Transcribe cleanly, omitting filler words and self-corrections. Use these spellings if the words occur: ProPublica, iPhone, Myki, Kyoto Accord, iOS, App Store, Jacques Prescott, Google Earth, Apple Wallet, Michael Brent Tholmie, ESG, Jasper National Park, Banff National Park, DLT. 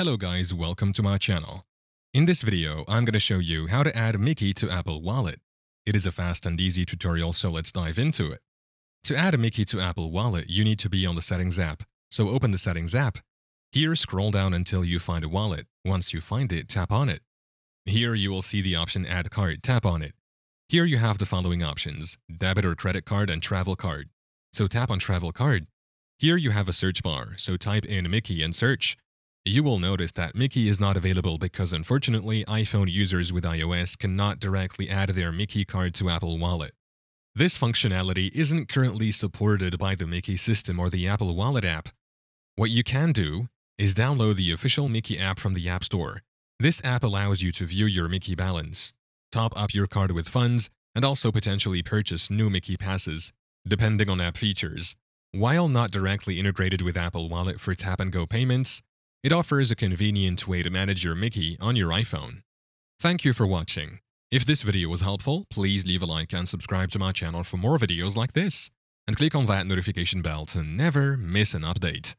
Hello guys, welcome to my channel. In this video, I'm going to show you how to add Myki to Apple Wallet. It is a fast and easy tutorial, so let's dive into it. To add Myki to Apple Wallet, you need to be on the Settings app, so open the Settings app. Here, scroll down until you find a wallet. Once you find it, tap on it. Here, you will see the option Add Card, tap on it. Here you have the following options, debit or credit card and travel card. So tap on Travel Card. Here you have a search bar, so type in Myki and search. You will notice that Myki is not available because unfortunately iPhone users with iOS cannot directly add their Myki card to Apple Wallet. This functionality isn't currently supported by the Myki system or the Apple Wallet app. What you can do is download the official Myki app from the App Store. This app allows you to view your Myki balance, top up your card with funds, and also potentially purchase new Myki passes, depending on app features. While not directly integrated with Apple Wallet for tap-and-go payments, it offers a convenient way to manage your Myki on your iPhone. Thank you for watching. If this video was helpful, please leave a like and subscribe to my channel for more videos like this. And click on that notification bell to never miss an update.